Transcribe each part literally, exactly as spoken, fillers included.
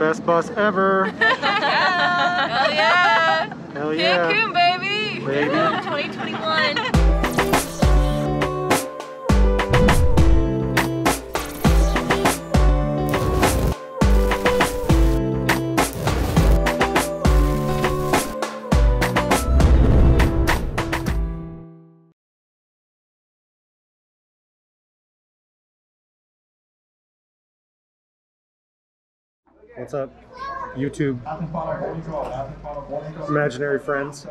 Best bus ever. Hell yeah. Hell yeah. Cancun, baby. Baby. twenty twenty-one. What's up, YouTube? Imaginary friends.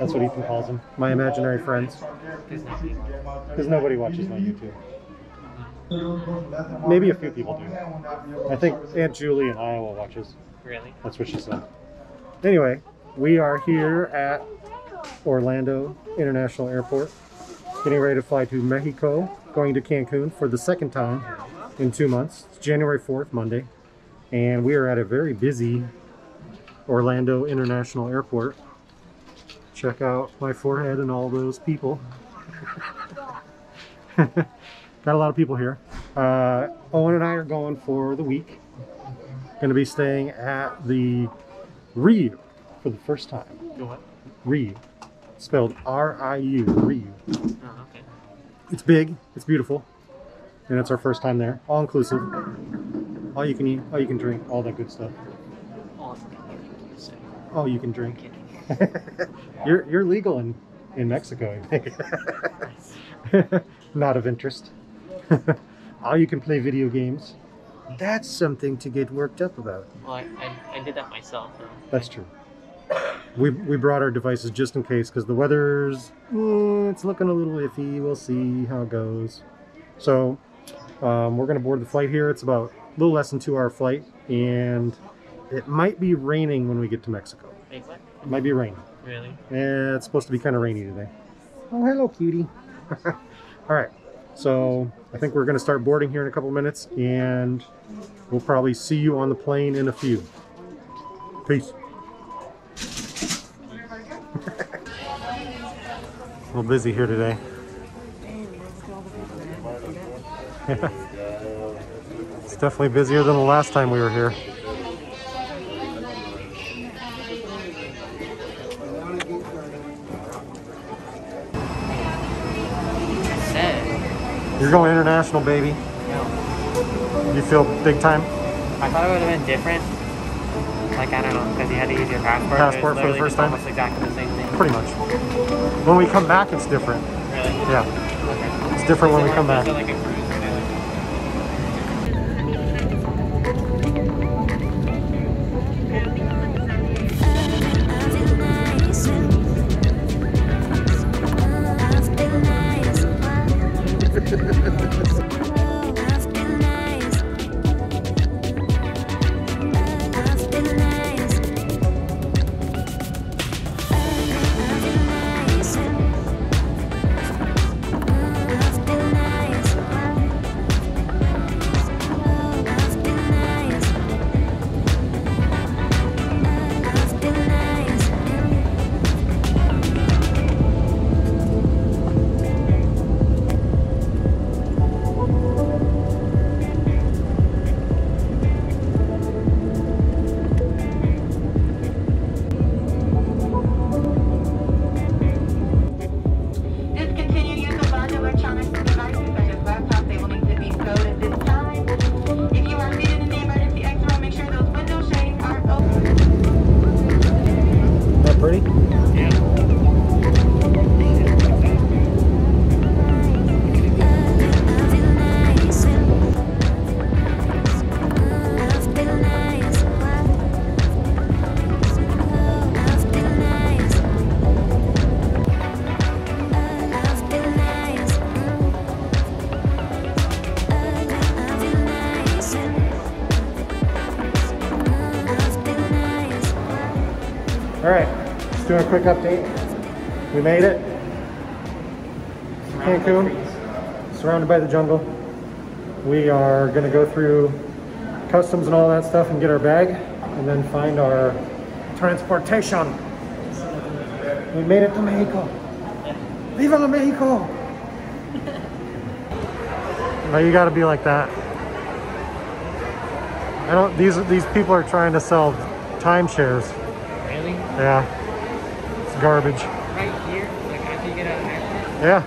That's what Ethan calls them. My imaginary friends. Because nobody watches my YouTube. Maybe a few people do. I think Aunt Julie in Iowa watches. Really? That's what she said. Anyway, we are here at Orlando International Airport, getting ready to fly to Mexico, going to Cancun for the second time in two months. It's January fourth, Monday. And we are at a very busy Orlando International Airport. Check out my forehead and all those people. Got a lot of people here. Uh, Owen and I are going for the week. Gonna be staying at the Riu for the first time. The what? Riu. Spelled R I U, Riu. Oh, okay. It's big, it's beautiful, and it's our first time there, all inclusive. All you can eat, all you can drink, all that good stuff. All you, say. All you can drink. you're you're legal in in Mexico, I think. Not of interest. All you can play video games. That's something to get worked up about. Well, I I, I did that myself. Though. That's true. We we brought our devices just in case because the weather's eh, it's looking a little iffy. We'll see how it goes. So um, we're gonna board the flight here. It's about a little less than two hour flight, and it might be raining when we get to Mexico. Wait, what? It might be raining. Really? Yeah, it's supposed to be kind of rainy today. Oh, hello, cutie. All right, so I think we're going to start boarding here in a couple minutes, and we'll probably see you on the plane in a few. Peace. A little busy here today. It's definitely busier than the last time we were here. You're going international, baby. Yeah. You feel big time? I thought it would have been different. Like, I don't know, because you had to use your passport. Passport for the first time? Almost exactly the same thing. Pretty much. When we come back, it's different. Really? Yeah. Okay. It's different when we come back. A quick update. We made it. Cancun, surrounded by the jungle. We are going to go through customs and all that stuff and get our bag and then find our transportation. We made it to Mexico. Viva la Mexico! Now you got to be like that. I don't. These these people are trying to sell timeshares. Really? Yeah. It's garbage. Right here, like after you get out of Mexico. Yeah.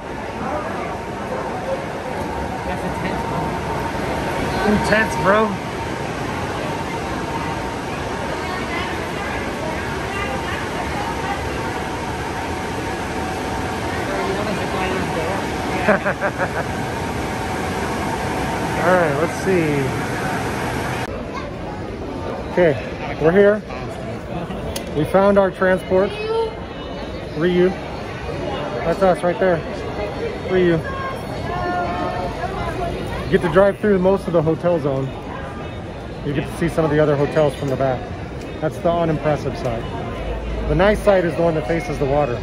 That's intense. Intense, bro. All right, let's see. Okay, we're here. We found our transport. Riu. That's us right there. Riu. You get to drive through most of the hotel zone. You get to see some of the other hotels from the back. That's the unimpressive side. The nice side is the one that faces the water.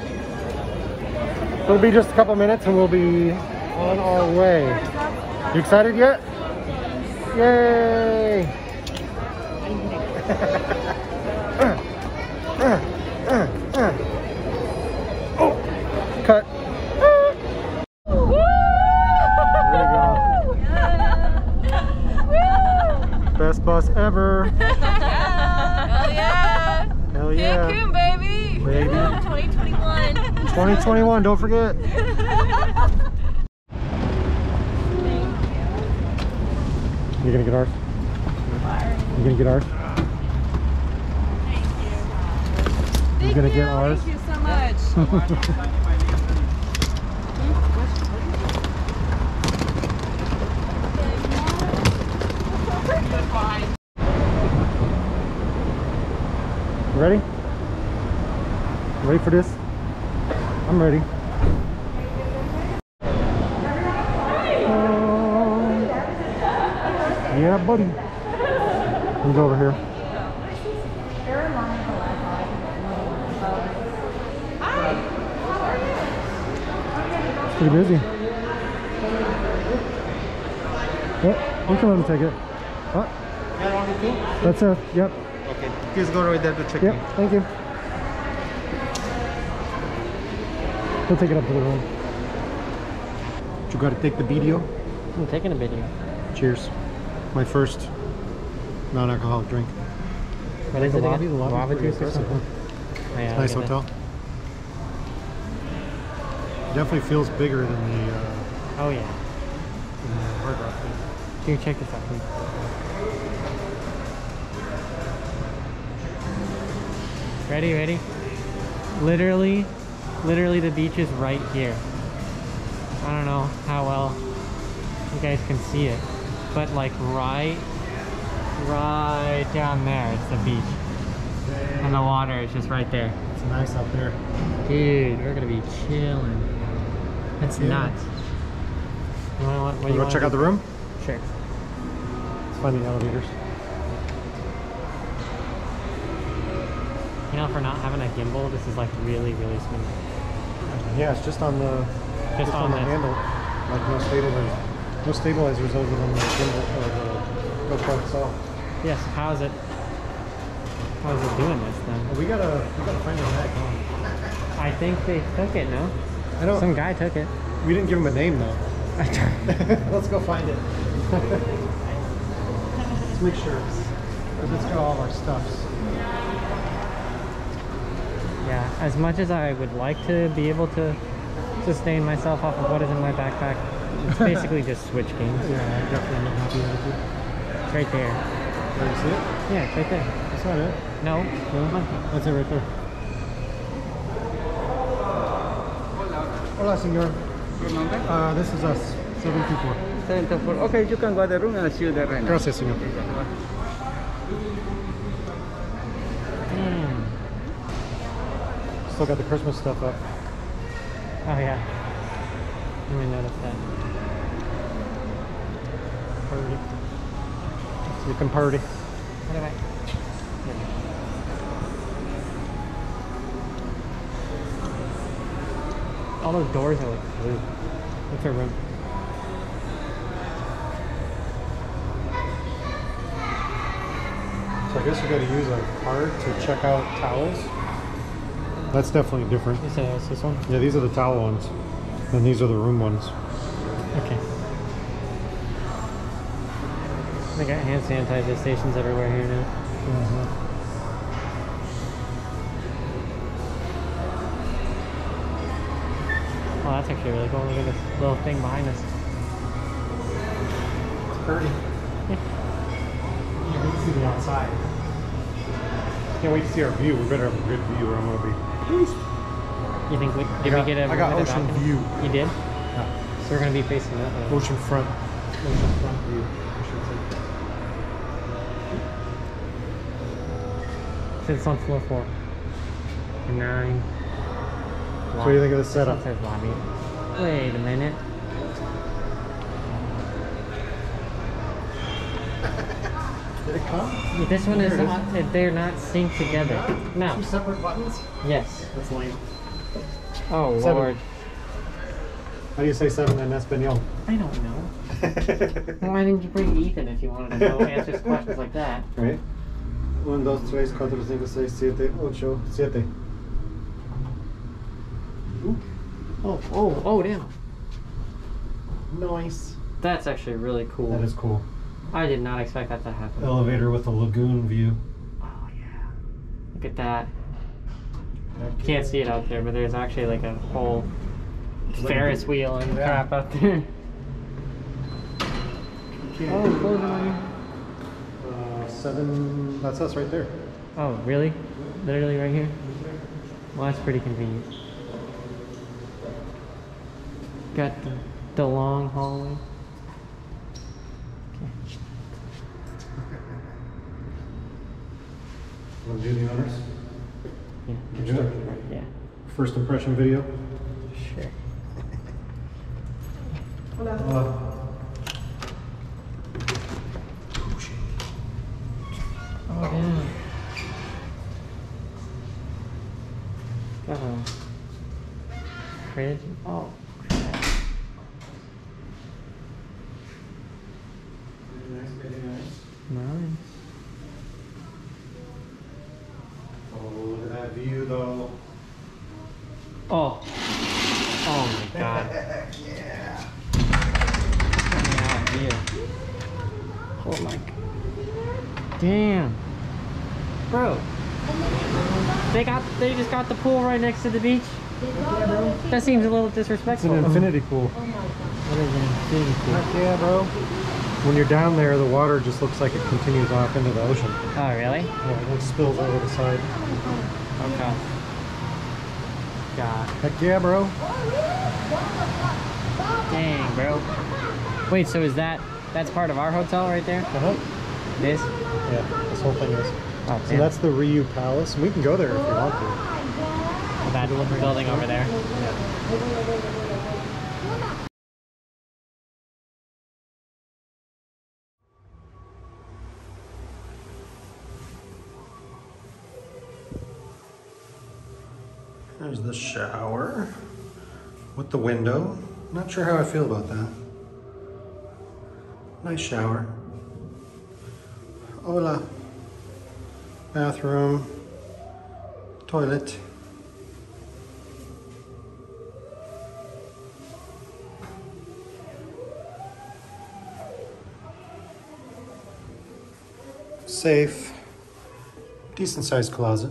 It'll be just a couple minutes and we'll be on our way. You excited yet? Yay! uh, uh, uh, uh. Oh! Cut. There you go. Yeah. Best bus ever. Hell yeah! Hell yeah! Cancun, baby! Baby. twenty twenty-one. twenty twenty-one, don't forget. You're gonna get ours? You're gonna get ours? Thank you. You're gonna get ours? Thank you so much. Ready? Ready for this? I'm ready. Um, yeah, buddy. He's over here. It's pretty busy. Yep, we can let him take it. Huh? That's it. Yep. Okay. Please go right there to check yep. in. Thank you. We'll take it up to the room. You gotta take the video? I'm taking a video. Cheers. My first non-alcoholic drink. What is the it lobby? The lobby juice or something? Oh, yeah, it's a nice hotel. It definitely feels bigger than the... Uh, oh yeah. Than the Hard Rock thing. Dude, check this out, please. Ready, ready? Literally... Literally the beach is right here. I don't know how well you guys can see it, but like right, right down there, it's the beach. And the water is just right there. It's nice up there. Dude, we're gonna be chilling. That's yeah. nuts. You wanna, what, what you wanna check do? out the room? Sure. Let's find the elevators. You know, for not having a gimbal, this is like really, really smooth. Yeah, it's just on the just, just on, on the handle, like no stabilizers. No stabilizers other than the gimbal or the GoPro itself. Yes. How's it? How's it doing this then? Well, we gotta we gotta find it back home. I think they took it. No. I don't. Some guy took it. We didn't give him a name though. Let's go find it. Let's make sure. Let's got all of our stuffs. Yeah, as much as I would like to be able to sustain myself off of what is in my backpack, it's basically just Switch games. Yeah, I definitely am happy with it. It's right there. Can you see it? Yeah, it's right there. That's not it. No. no. That's it right there. Hola, senor. Uh, this is us, seven two four. seven two four. Okay, you can go to the room and I'll see you there right now. Gracias, senor. Still got the Christmas stuff up. Oh yeah. Let me notice that. Party. You can party. What do I? Yeah. All those doors are like blue. What's our room? So I guess you gotta use a card to check out towels. That's definitely different. Is that this one? Yeah, these are the towel ones. And these are the room ones. Okay. They got hand sanitizer stations everywhere here now. Mm-hmm. Oh, that's actually really cool. Look at this little thing behind us. It's pretty. Yeah. Can't wait to see the outside. Can't wait to see our view. We better have a good view or I'm gonna be. You think we did got, we get a? I got ocean view. You did? Yeah. So we're gonna be facing that way. Ocean front. Ocean front view. It's on floor four. Nine. Lobby. What do you think of the setup? Says lobby. Wait a minute. Did it come? This one is not. They're not synced together. No. Two separate buttons. Yes. That's lame. Oh seven. Lord. How do you say seven in Espanol? I don't know. Why didn't you bring Ethan if you wanted to know answers questions like that? Right. one, two, three, four, five, six, seven, eight, seven. Oh, oh, oh, damn. Nice. That's actually really cool. That is cool. I did not expect that to happen. Elevator with a lagoon view. Oh, yeah. Look at that. You can't see it out there, but there's actually like a whole Ferris wheel and yeah. crap out there. Oh, closing on you. Seven, that's us right there. Oh, really? Literally right here? Well, that's pretty convenient. Got the, the long hallway. Okay. Want to do the honors? Yeah. Can you do it? Yeah. First impression video? Sure. Hola. Hola. Oh, crap. Nice. Oh, look at that view, though. Oh. Oh, my God. Yeah. That view. Oh, my God. Damn. Bro. They got, they just got the pool right next to the beach. Yeah, bro. That seems a little disrespectful. It's an infinity pool. Oh my God. What is an infinity pool? Heck yeah, bro. When you're down there, the water just looks like it continues off into the ocean. Oh, really? Yeah, it spills over the side. Okay. God. Heck yeah, bro. Dang, bro. Wait, so is that, that's part of our hotel right there? Uh-huh. This? Yeah, this whole thing is. Oh, so damn. That's the Riu Palace. We can go there if you want to. That little building over there. There's the shower with the window. Not sure how I feel about that. Nice shower. Hola. Bathroom. Toilet. Safe, decent sized closet.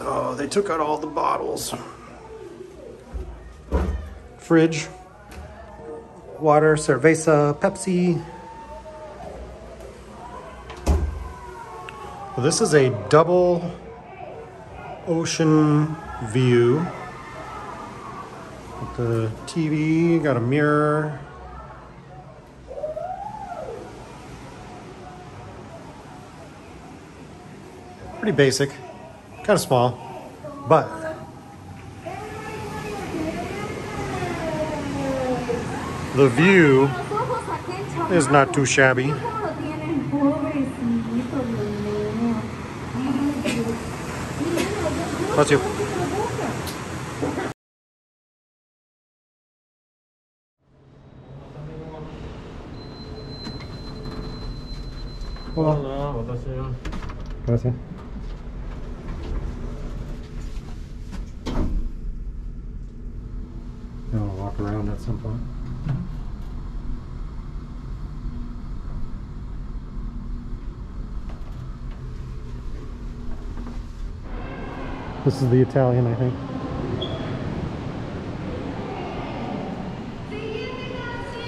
Oh, they took out all the bottles. Fridge, water, cerveza, Pepsi. Well, this is a double ocean view. With the T V, got a mirror. Pretty basic, kind of small, but the view is not too shabby. Bless you. Hello. Gracias. You want to walk around at some point? This is the Italian, I think.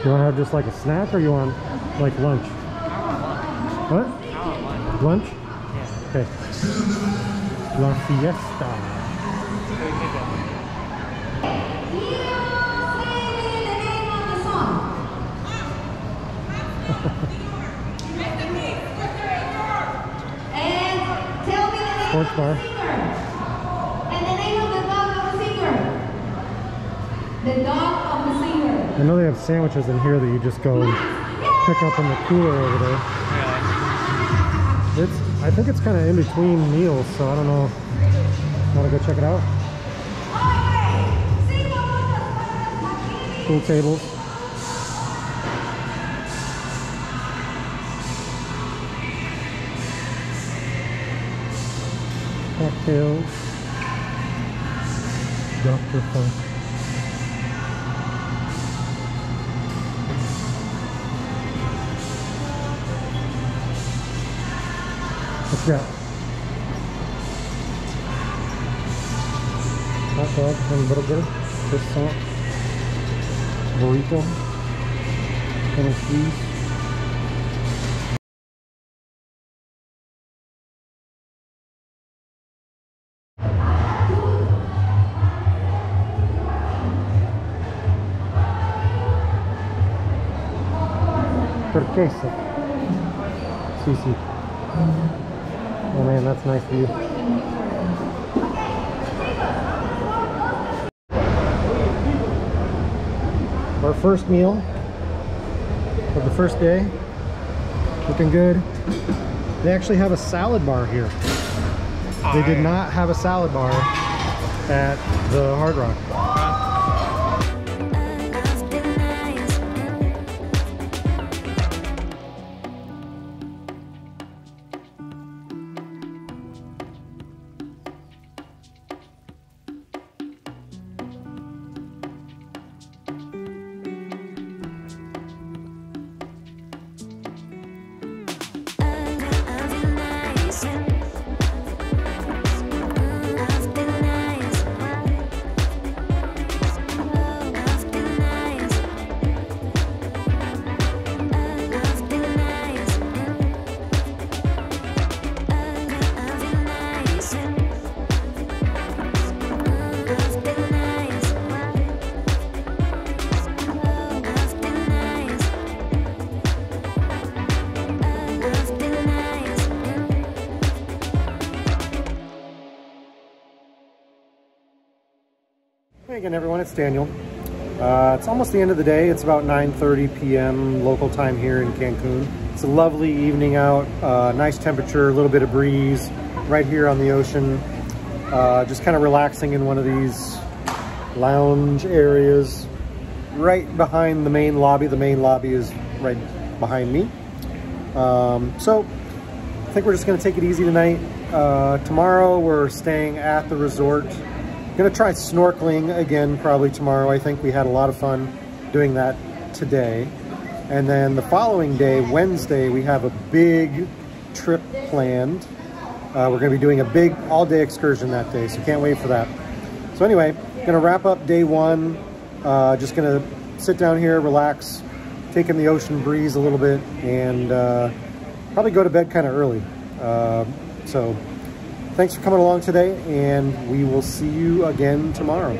You want to have just like a snack, or you want like lunch? I want lunch. What? I want lunch. Lunch? Yeah. Okay. La Fiesta. Sports bar. And the name of the dog of the singer. The dog of the singer. I know they have sandwiches in here that you just go and pick up in the cooler over there. Yeah. It's, I think it's kind of in between meals, so I don't know. Want to go check it out? Pool tables. Cocktails. Doctor Funk. Let's go. Hot dog, hamburger, croissant, burrito, and cheese. Per queso. Si, si. Oh man, that's nice view. Our first meal of the first day, looking good. They actually have a salad bar here. They did not have a salad bar at the Hard Rock. Hey again, everyone, it's Daniel. Uh, it's almost the end of the day. It's about nine thirty p m local time here in Cancun. It's a lovely evening out, uh, nice temperature, a little bit of breeze right here on the ocean. Uh, just kind of relaxing in one of these lounge areas right behind the main lobby. The main lobby is right behind me. Um, so I think we're just going to take it easy tonight. Uh, tomorrow we're staying at the resort. Gonna try snorkeling again probably tomorrow. I think we had a lot of fun doing that today. And then the following day, Wednesday, we have a big trip planned. Uh, we're gonna be doing a big all-day excursion that day, so can't wait for that. So anyway, gonna wrap up day one. Uh, just gonna sit down here, relax, take in the ocean breeze a little bit, and uh, probably go to bed kind of early. Uh, so. Thanks for coming along today, and we will see you again tomorrow.